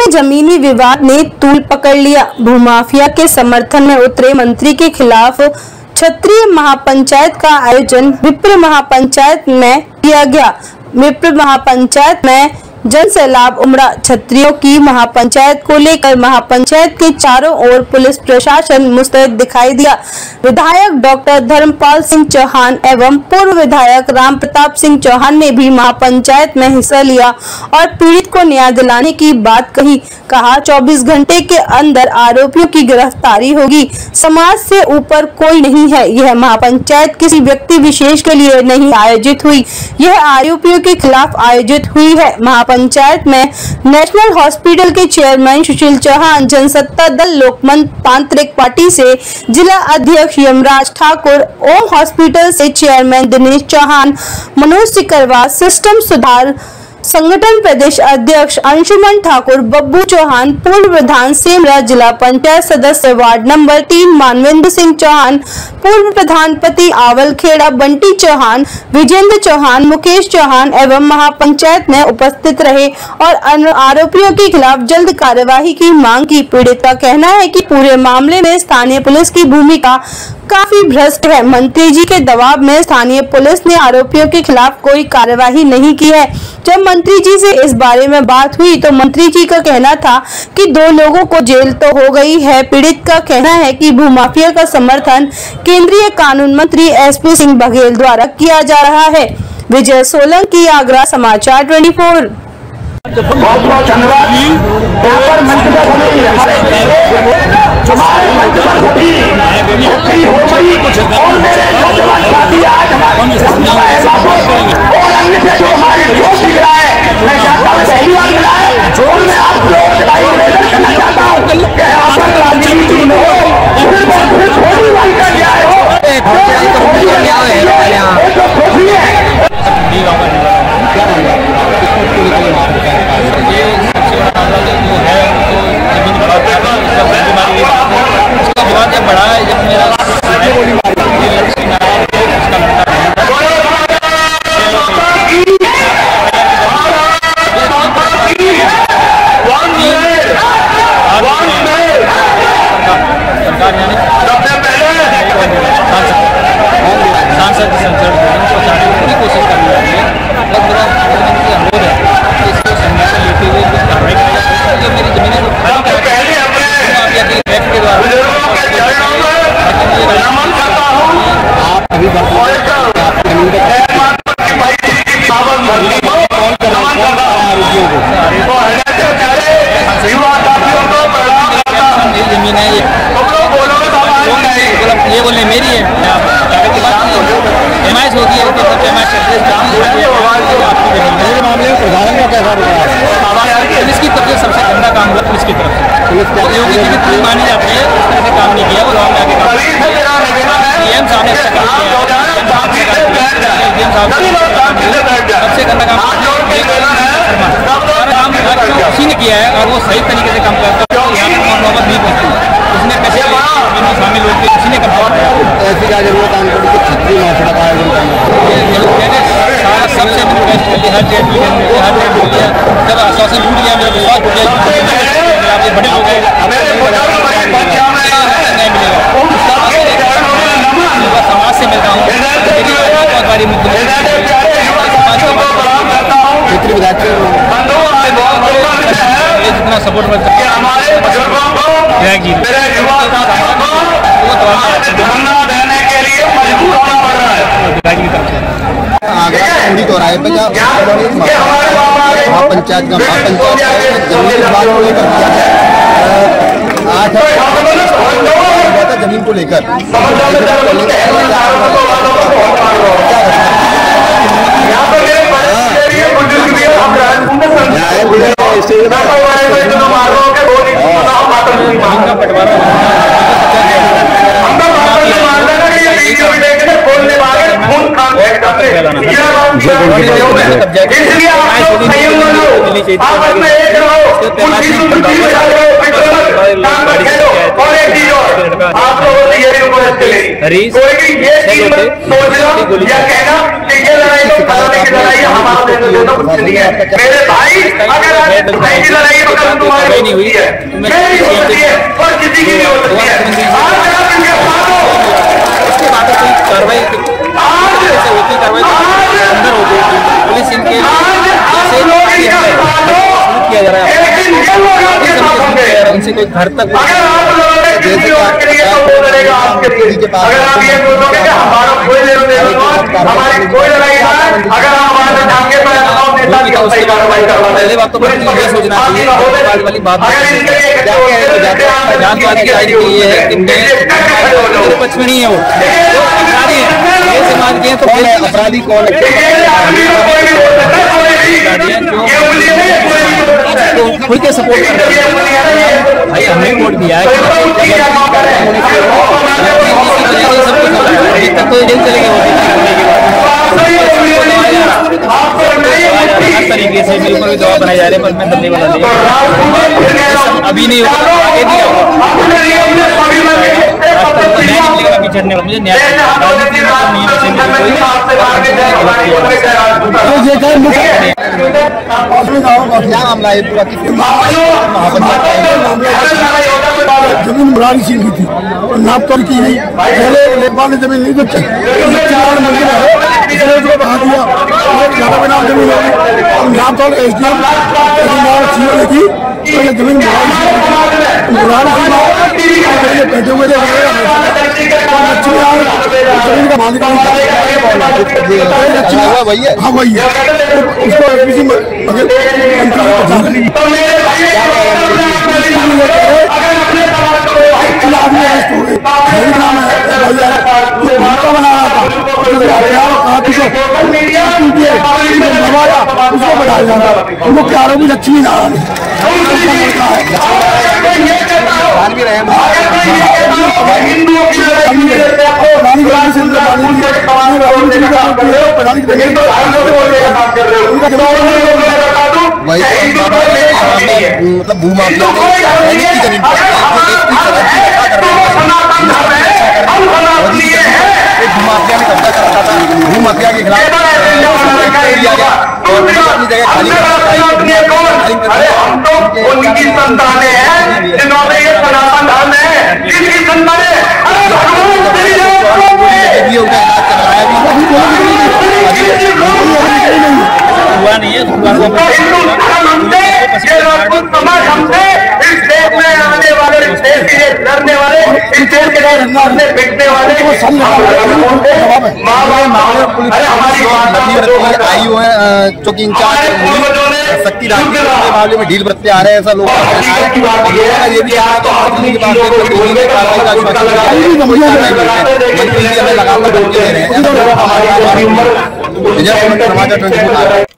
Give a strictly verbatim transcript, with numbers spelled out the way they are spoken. में जमीनी विवाद ने तूल पकड़ लिया। भूमाफिया के समर्थन में उतरे मंत्री के खिलाफ क्षत्रिय महापंचायत का आयोजन विप्र महापंचायत में किया गया। विप्र महापंचायत में जन सैलाब उमड़ा। क्षत्रियों की महापंचायत को लेकर महापंचायत के चारों ओर पुलिस प्रशासन मुस्तैद दिखाई दिया। विधायक डॉक्टर धर्मपाल सिंह चौहान एवं पूर्व विधायक राम प्रताप सिंह चौहान ने भी महापंचायत में हिस्सा लिया और पीड़ित को न्याय दिलाने की बात कही। कहा चौबीस घंटे के अंदर आरोपियों की गिरफ्तारी होगी। समाज से ऊपर कोई नहीं है। यह महापंचायत किसी व्यक्ति विशेष के लिए नहीं आयोजित हुई, यह आरोपियों के खिलाफ आयोजित हुई है। पंचायत में नेशनल हॉस्पिटल के chairman Sushil Chauhan, Jansatta Dal Loktantrik party से जिला अध्यक्ष यमराज ठाकुर, ओम हॉस्पिटल से चेयरमैन दिनेश चौहान, मनोज सिकरवा, सिस्टम सुधार संगठन प्रदेश अध्यक्ष अंशुमन ठाकुर, बब्बू चौहान, पूर्व प्रधान सेमरा, जिला पंचायत सदस्य वार्ड नंबर तीन मानवेंद्र सिंह चौहान, पूर्व प्रधानपति आवल खेड़ा बंटी चौहान, विजेंद्र चौहान, मुकेश चौहान एवं महापंचायत में उपस्थित रहे और आरोपियों के खिलाफ जल्द कार्यवाही की मांग की। पीड़ित का कहना है कि पूरे मामले में स्थानीय पुलिस की भूमिका काफी भ्रष्ट है। मंत्री जी के दबाव में स्थानीय पुलिस ने आरोपियों के खिलाफ कोई कार्यवाही नहीं की है। जब मंत्री जी से इस बारे में बात हुई तो मंत्री जी का कहना था कि दो लोगों को जेल तो हो गई है। पीड़ित का कहना है कि भूमाफिया का समर्थन केंद्रीय कानून मंत्री एस पी सिंह बघेल द्वारा किया जा रहा है। विजय सोलंक की आगरा समाचार ट्वेंटी फोर। बहुत बहुत धन्यवाद। मैं चाहता हूँ पहली बार मिला है जोर में आप लोग लड़ाई निवेदन करना चाहता हूँ कि आप राजनीति में हो फिर फिर थोड़ी बात कर लिया हो तो खोजी है। बहुत बड़ा है जब मेरा पंचायत का महापंचायत जमीन विवाद को लेकर आठ हज़ार जमीन को लेकर आपस में एक रहो, उनकी सुनती में जाओ, काम मत करो। और एक चीज और, आप लोगों ने ये रिक्वेस्ट ली, कोई भी ये चीज सोचना या कहना कि ये लड़ाई को बताने की लड़ाई हमारे दोनों कुछ नहीं है। मेरे भाई, अगर आप लड़ाई की लड़ाई में तुम्हारे कार्रवाई नहीं हुई उसके बाद कोई कार्रवाई होती कार्रवाई अंदर होती पुलिस इनके किया जा रहा है उनसे कोई घर तक पहले बात तो सोचना वाली बात ये है कि मेरे पक्ष में नहीं है वो समाज के तो अपराधी कौन है खुद के सपोर्ट कर भाई हमने वोट दिया तरीके से बिल्कुल जवाब बनाए जा रहे पर मैं बनने वाला नहीं अभी नहीं होगा पिछड़ने वाला मुझे न्याय जमीन मुरारी सिंह की थी और नापकर की नहीं पहले लेखपाल ने जमीन नहीं तो बढ़ा दिया जमीन और नापकर एस डी एम की जमीन बैठे हुए जमीन का मालिक हाँ वही है उसको एस पी सिंह बघेल मतलब भूमाफिया भूमाफिया के खिलाफ उनकी संतानें हैं जिन्होंने ये सनातन धर्म है जिनकी हुआ नहीं है इस देश में आने वाले देश के लड़ने वाले इस देश के सामने बिकने वाले माँ बाप माओ अरे हमारी आई हुए चौकी इंचार्ज शक्ति राज के मामले में ढील बरतते आ रहे हैं ऐसा लोग ये भी आया तो लगातार विजय सोलंक